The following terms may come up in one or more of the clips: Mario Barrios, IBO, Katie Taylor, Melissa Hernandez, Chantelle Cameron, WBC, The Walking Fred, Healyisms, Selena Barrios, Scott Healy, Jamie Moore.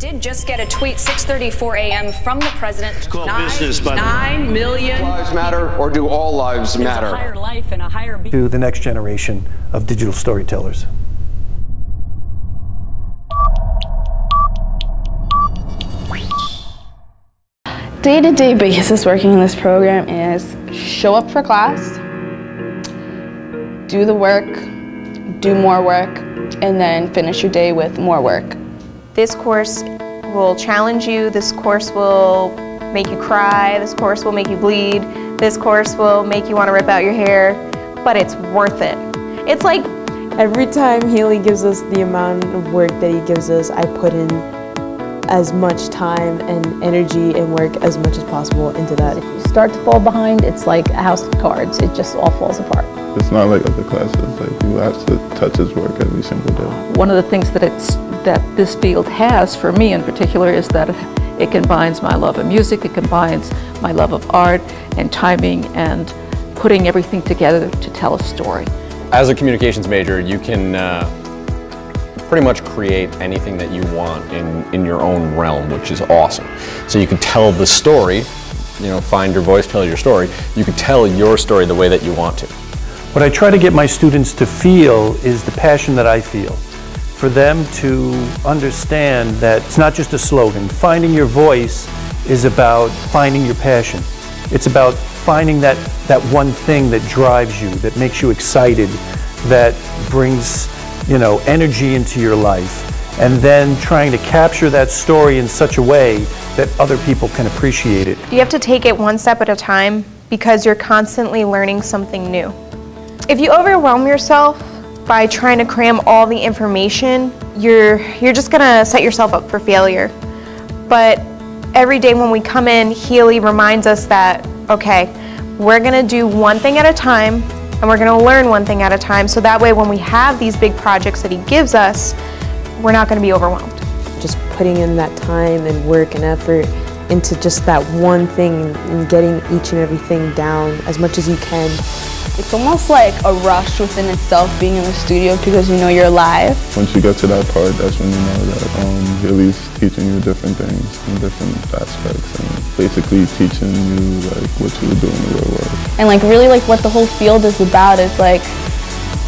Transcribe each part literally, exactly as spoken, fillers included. did just get a tweet six thirty-four a m from the president. It's called nine, business, by the way. Nine million. Lives matter, or do all lives There's matter? A higher life and a higher being. To the next generation of digital storytellers. Day-to-day basis working in this program is show up for class, do the work, do more work, and then finish your day with more work. This course will challenge you, this course will make you cry, this course will make you bleed, this course will make you want to rip out your hair, but it's worth it. It's like every time Healy gives us the amount of work that he gives us, I put in as much time and energy and work as much as possible into that. If you start to fall behind, it's like a house of cards. It just all falls apart. It's not like other classes. Like, you have to touch his work every single day. One of the things that it's that this field has for me in particular is that it combines my love of music, it combines my love of art and timing and putting everything together to tell a story. As a communications major, you can uh, pretty much create anything that you want in, in your own realm, which is awesome. So you can tell the story, you know, find your voice, tell your story. You can tell your story the way that you want to. What I try to get my students to feel is the passion that I feel. For them to understand that it's not just a slogan. Finding your voice is about finding your passion. It's about finding that, that one thing that drives you, that makes you excited, that brings you know, energy into your life, and then trying to capture that story in such a way that other people can appreciate it. You have to take it one step at a time because you're constantly learning something new. If you overwhelm yourself by trying to cram all the information, you're, you're just gonna set yourself up for failure. But every day when we come in, Healy reminds us that, okay, we're gonna do one thing at a time, and we're going to learn one thing at a time, so that way when we have these big projects that he gives us, we're not going to be overwhelmed. Just putting in that time and work and effort into just that one thing and getting each and everything down as much as you can. It's almost like a rush within itself being in the studio because you know you're alive. Once you get to that part, that's when you know that um, Healy's teaching you different things and different aspects and basically teaching you like what you would do in the real world. And like really like what the whole field is about is like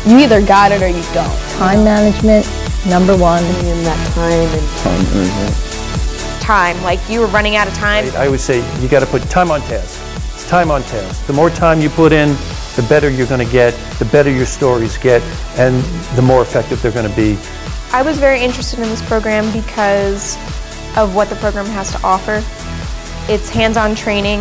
you either got it or you don't. Time management, number one. And that time and time management. Time, like you were running out of time. I, I would say you got to put time on task. It's time on task. The more time you put in, the better you're going to get, the better your stories get, and the more effective they're going to be. I was very interested in this program because of what the program has to offer. It's hands-on training,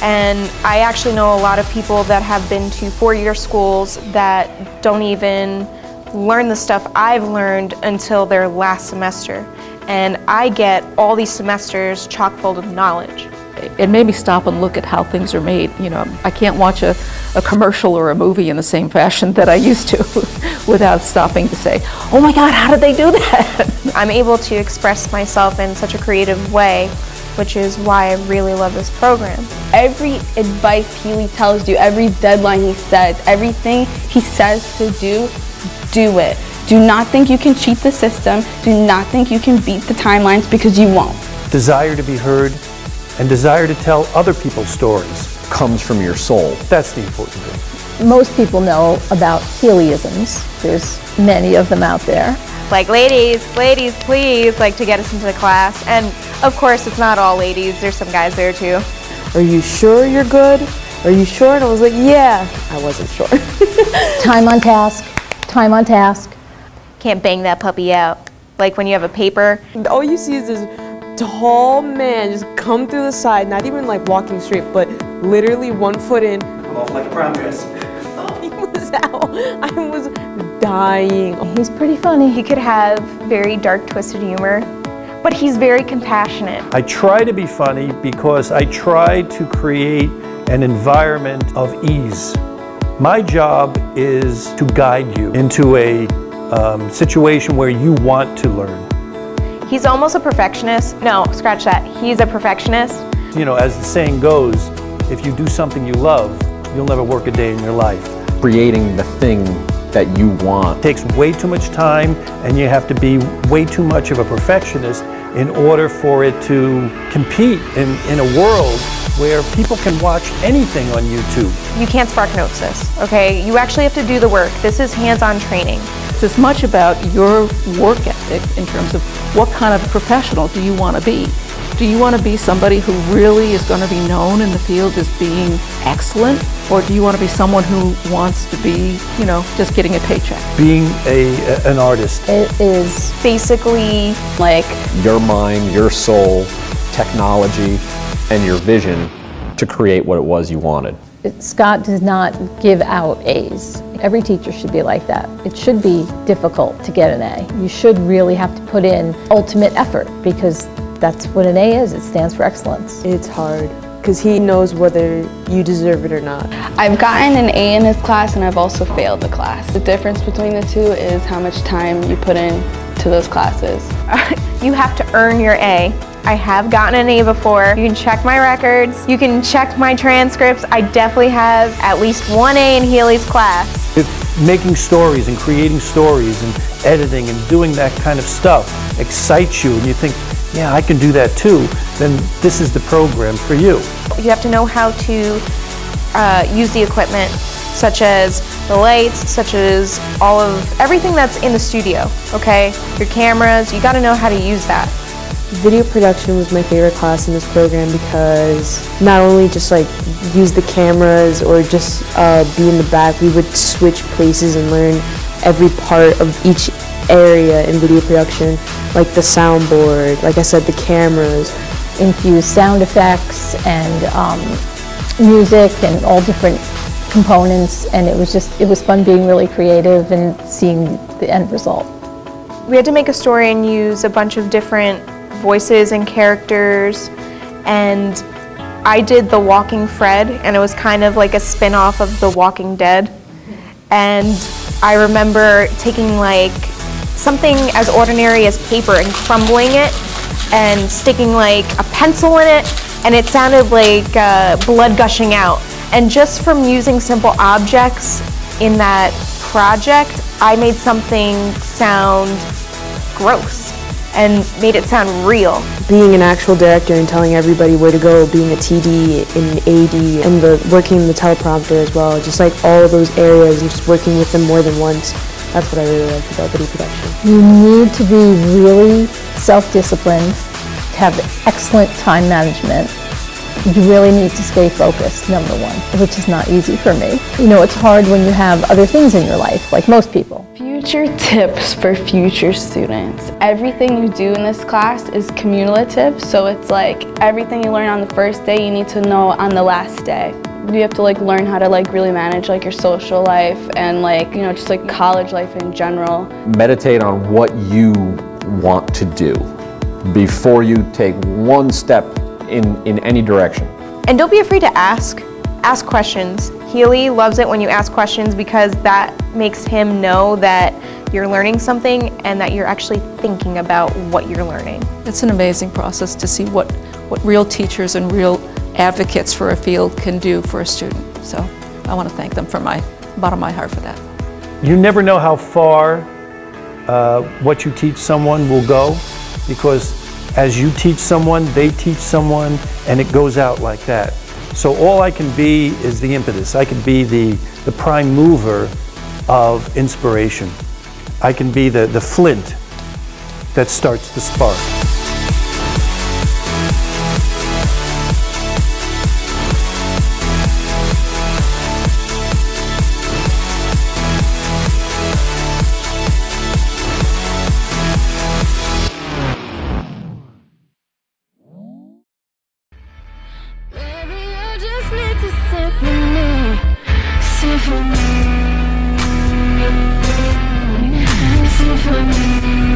and I actually know a lot of people that have been to four-year schools that don't even learn the stuff I've learned until their last semester. And I get all these semesters chock full of knowledge. It made me stop and look at how things are made. You know, I can't watch a, a commercial or a movie in the same fashion that I used to without stopping to say, oh my God, how did they do that? I'm able to express myself in such a creative way, which is why I really love this program. Every advice Healy tells you, every deadline he says, everything he says to do, do it. Do not think you can cheat the system. Do not think you can beat the timelines, because you won't. Desire to be heard and desire to tell other people's stories comes from your soul. That's the important thing. Most people know about Healyisms. There's many of them out there. Like, ladies, ladies, please, like, to get us into the class. And of course, it's not all ladies. There's some guys there too. Are you sure you're good? Are you sure? And I was like, yeah. I wasn't sure. Time on task. Time on task. Can't bang that puppy out. Like when you have a paper. All you see is this tall man just come through the side, not even like walking straight, but literally one foot in. I'm off like a prom dress. He was out. I was dying. He's pretty funny. He could have very dark, twisted humor, but he's very compassionate. I try to be funny because I try to create an environment of ease. My job is to guide you into a um, situation where you want to learn. He's almost a perfectionist. No, scratch that. He's a perfectionist. You know, as the saying goes, if you do something you love, you'll never work a day in your life. Creating the thing that you want. It takes way too much time, and you have to be way too much of a perfectionist in order for it to compete in, in a world where people can watch anything on YouTube. You can't spark notes this, okay? You actually have to do the work. This is hands-on training. It's as much about your work ethic in terms of what kind of professional do you want to be. Do you want to be somebody who really is going to be known in the field as being excellent? Or do you want to be someone who wants to be, you know, just getting a paycheck? Being a, a, an artist. It is basically like your mind, your soul, technology, and your vision to create what it was you wanted. Scott does not give out A's. Every teacher should be like that. It should be difficult to get an A. You should really have to put in ultimate effort, because that's what an A is. It stands for excellence. It's hard because he knows whether you deserve it or not. I've gotten an A in his class, and I've also failed the class. The difference between the two is how much time you put in to those classes. You have to earn your A. I have gotten an A before. You can check my records. You can check my transcripts. I definitely have at least one A in Healy's class. If making stories and creating stories and editing and doing that kind of stuff excites you and you think, yeah, I can do that too, then this is the program for you. You have to know how to uh, use the equipment, such as the lights, such as all of everything that's in the studio, okay? Your cameras, you gotta know how to use that. Video production was my favorite class in this program because not only just like use the cameras or just uh, be in the back, we would switch places and learn every part of each area in video production, like the soundboard, like I said, the cameras. Infuse sound effects and um, music and all different components, and it was just, it was fun being really creative and seeing the end result. We had to make a story and use a bunch of different voices and characters, and I did The Walking Fred, and it was kind of like a spin-off of The Walking Dead. And I remember taking like something as ordinary as paper and crumbling it and sticking like a pencil in it, and it sounded like uh, blood gushing out. And just from using simple objects in that project, I made something sound gross and made it sound real. Being an actual director and telling everybody where to go, being a T D, an A D, and the, working the teleprompter as well, just like all those areas and just working with them more than once, that's what I really liked about video production. You need to be really self-disciplined, to have excellent time management. You really need to stay focused, number one, which is not easy for me. You know, it's hard when you have other things in your life, like most people. Future tips for future students. Everything you do in this class is cumulative, so it's like everything you learn on the first day, you need to know on the last day. You have to like learn how to like really manage like your social life and like, you know, just like college life in general. Meditate on what you want to do before you take one step in, in any direction. And don't be afraid to ask. Ask questions. Healy loves it when you ask questions, because that makes him know that you're learning something and that you're actually thinking about what you're learning. It's an amazing process to see what, what real teachers and real advocates for a field can do for a student. So I want to thank them from my bottom of my heart for that. You never know how far uh, what you teach someone will go, because as you teach someone, they teach someone, and it goes out like that. So all I can be is the impetus. I can be the, the prime mover of inspiration. I can be the, the flint that starts the spark. For me, for me.